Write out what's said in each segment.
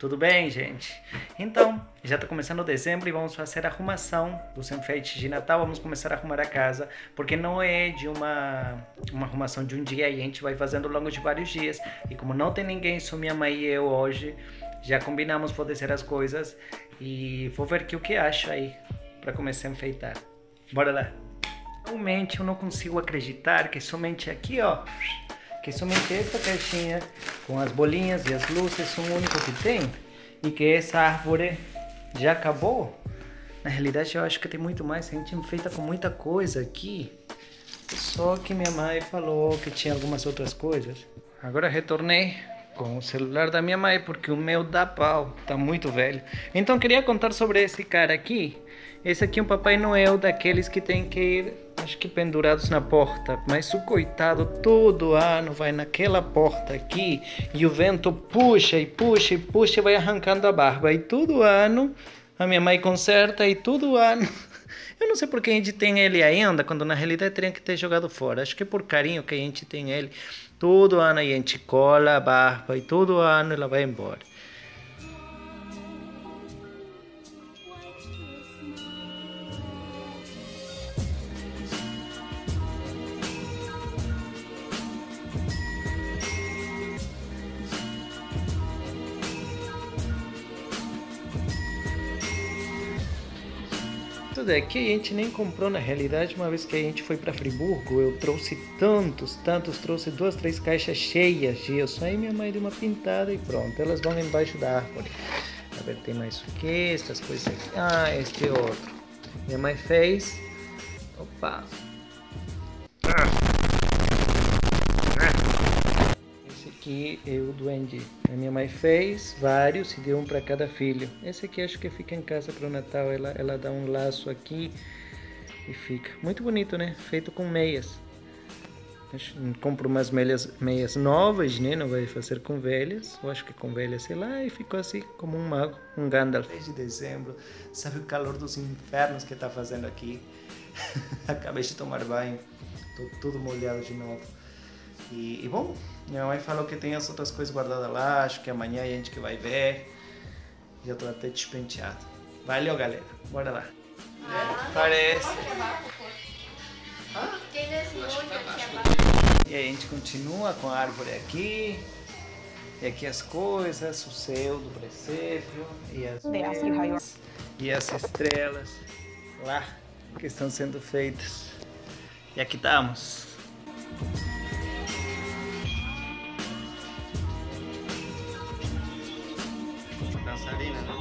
Tudo bem, gente? Então, já está começando dezembro e vamos fazer a arrumação dos enfeites de Natal. Vamos começar a arrumar a casa, porque não é de uma arrumação de um dia, e a gente vai fazendo ao longo de vários dias. E como não tem ninguém, só minha mãe e eu hoje, já combinamos vou descer as coisas e vou ver o que acho aí para começar a enfeitar. Bora lá! Realmente eu não consigo acreditar que somente aqui, ó, que somente essa caixinha com as bolinhas e as luzes são o único que tem, e que essa árvore já acabou. Na realidade eu acho que tem muito mais, a gente enfeita com muita coisa aqui, só que minha mãe falou que tinha algumas outras coisas. Agora retornei com o celular da minha mãe, porque o meu dá pau, tá muito velho. Então queria contar sobre esse cara aqui. Esse aqui é um Papai Noel daqueles que tem que ir, acho que pendurados na porta, mas o coitado todo ano vai naquela porta aqui e o vento puxa e puxa e puxa e vai arrancando a barba, e todo ano a minha mãe conserta, e todo ano eu não sei por que a gente tem ele ainda, quando na realidade teria que ter jogado fora. Acho que é por carinho que a gente tem ele. Todo ano a gente cola a barba e todo ano ela vai embora. Daqui a gente nem comprou na realidade, uma vez que a gente foi para Friburgo, eu trouxe trouxe 2, 3 caixas cheias disso, aí minha mãe deu uma pintada e pronto, elas vão embaixo da árvore. A ver, tem mais o que, essas coisas aqui, ah, este outro, minha mãe fez, opa, esse aqui é o duende, a minha mãe fez vários e deu um para cada filho. Esse aqui acho que fica em casa para o Natal, ela dá um laço aqui e fica muito bonito, né? Feito com meias. Compro umas meias novas, né? Não vai fazer com velhas, eu acho que com velhas, sei lá, e ficou assim como um mago, um Gandalf. 3 de dezembro, sabe o calor dos infernos que tá fazendo aqui? Acabei de tomar banho, tô todo molhado de novo. E bom, minha mãe falou que tem as outras coisas guardadas lá, acho que amanhã a gente que vai ver. Já tô até despenteado. Valeu, galera, bora lá. É, parece. Ah, e aí a gente continua com a árvore aqui. E aqui as coisas, o céu do presépio e as meias, e as estrelas lá que estão sendo feitas. E aqui estamos. Dançarina, né?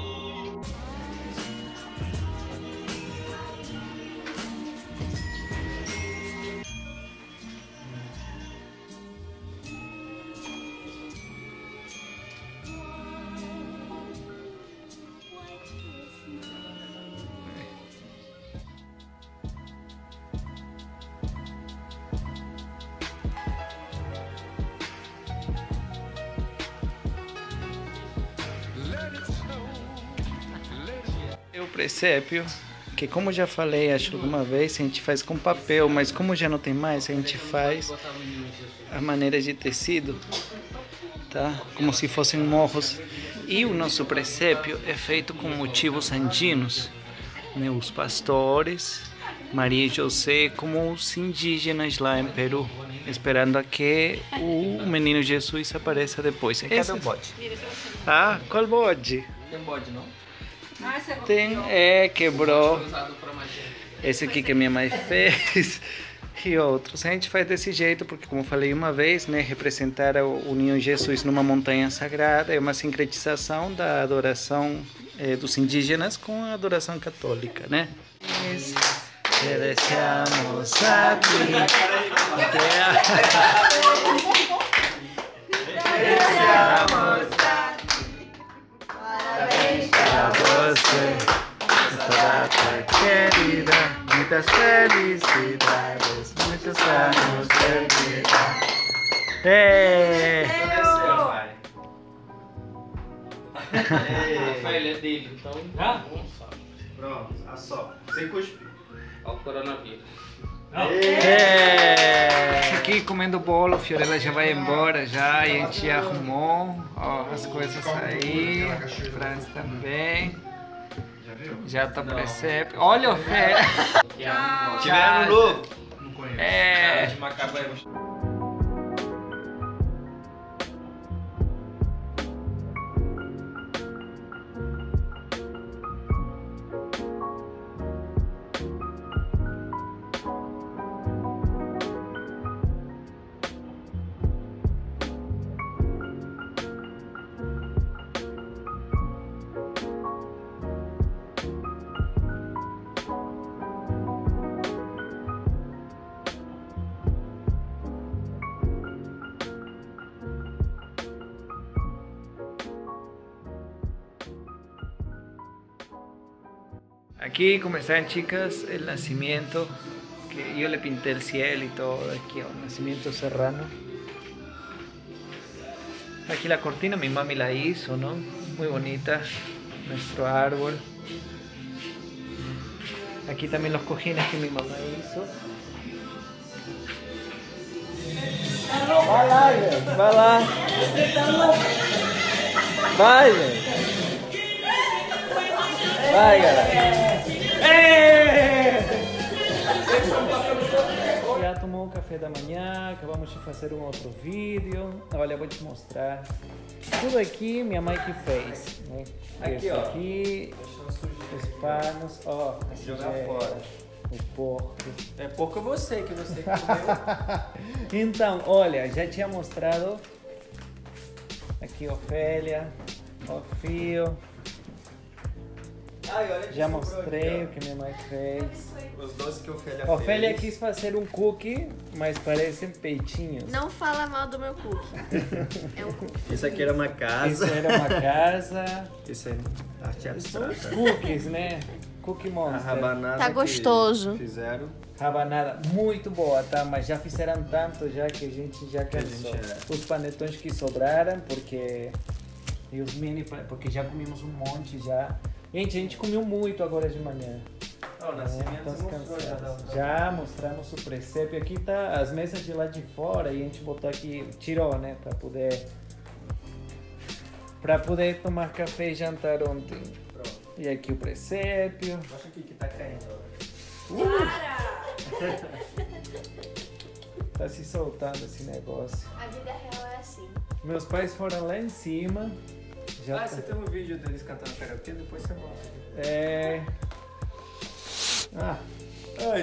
O presépio, que como já falei, acho que alguma vez, a gente faz com papel, mas como já não tem mais, a gente faz a maneira de tecido, tá? Como se fossem morros. E o nosso presépio é feito com motivos andinos, né? Os pastores, Maria e José, como os indígenas lá em Peru, esperando a que o menino Jesus apareça depois. Cadê o bode? Ah, qual bode? Tem bode, não? Tem, é, quebrou. Esse aqui que a minha mãe fez e outros. A gente faz desse jeito porque, como falei uma vez, né, representar o Niño Jesus numa montanha sagrada é uma sincretização da adoração dos indígenas com a adoração católica, né? Te deixamos aqui. Querida, muitas felicidades, muitos anos de vida. É. A Ofélia é dele, então. Pronto, a só. Sem cuspir. Olha o coronavírus. Aqui comendo bolo, a Fiorella já vai embora já, e a gente arrumou, ó, as coisas aí, o Franz também. Já tá presépio. Olha, Ofélia. Tiveram novo. Não conheço. É. Aquí, como están chicas, el nacimiento, que yo le pinté el cielo y todo, aquí un nacimiento serrano. Aquí la cortina mi mami la hizo, ¿no? Muy bonita, nuestro árbol. Aquí también los cojines que mi mamá hizo. ¡Vaya! ¡Vaya! ¡Vaya! Vai, galera! Já tomou o café da manhã, acabamos de fazer um outro vídeo. Olha, vou te mostrar. Tudo aqui minha mãe que fez. Né? Aqui, esse ó. Aqui, os panos, ó. Jogar fora. O porco. É porco você que comeu. Então, olha, já tinha mostrado. Aqui, Ofélia, o fio. Já mostrei o que minha mãe fez. Os doces que Ofélia fez. Ofélia quis fazer um cookie, mas parecem peitinhos. Não fala mal do meu cookie. É um cookie. Isso aqui era uma casa. Isso era uma casa. Isso é arte abstrata. São cookies, né? Cookie Monster. A rabanada tá gostoso. Fizeram. Rabanada muito boa, tá? Mas já fizeram tanto já que a gente já cansou. Os panetões que sobraram, porque... E os mini, porque já comimos um monte já. Gente, a gente comeu muito agora de manhã. Oh, é, já mostramos o presépio. Aqui tá as mesas de lá de fora e a gente botou aqui, tirou, né? Pra poder tomar café e jantar ontem. Pronto. E aqui o presépio. Mostra aqui que tá caindo. Tá se soltando esse negócio. A vida real é assim. Meus pais foram lá em cima. Já você tem um vídeo deles cantando karaokê, depois você mostra. É...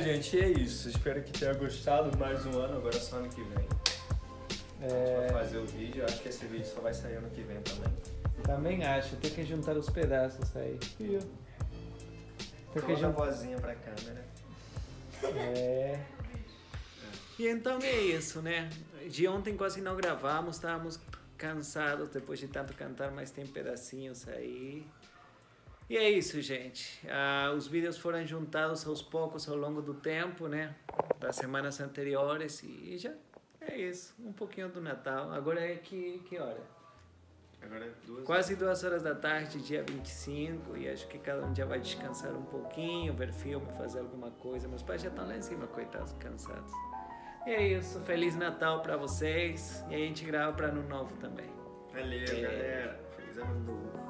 gente, é isso. Espero que tenha gostado. Mais um ano, agora só ano que vem. A gente vai fazer o vídeo. Acho que esse vídeo só vai sair ano que vem também. Também acho. Tem que juntar os pedaços aí. Tem que juntar a vozinha pra câmera. É... E então é isso, né? De ontem quase não gravamos, estávamos... cansados depois de tanto cantar, mas tem pedacinhos aí. E é isso, gente. Os vídeos foram juntados aos poucos ao longo do tempo, né? Das semanas anteriores e já é isso. Um pouquinho do Natal. Agora é que hora? Agora é quase 2 horas da tarde, dia 25. E acho que cada um já vai descansar um pouquinho, ver filme, fazer alguma coisa. Meus pais já estão lá em cima, coitados, cansados. E é isso, Feliz Natal pra vocês e a gente grava pra Ano Novo também. Valeu, galera. Feliz Ano Novo.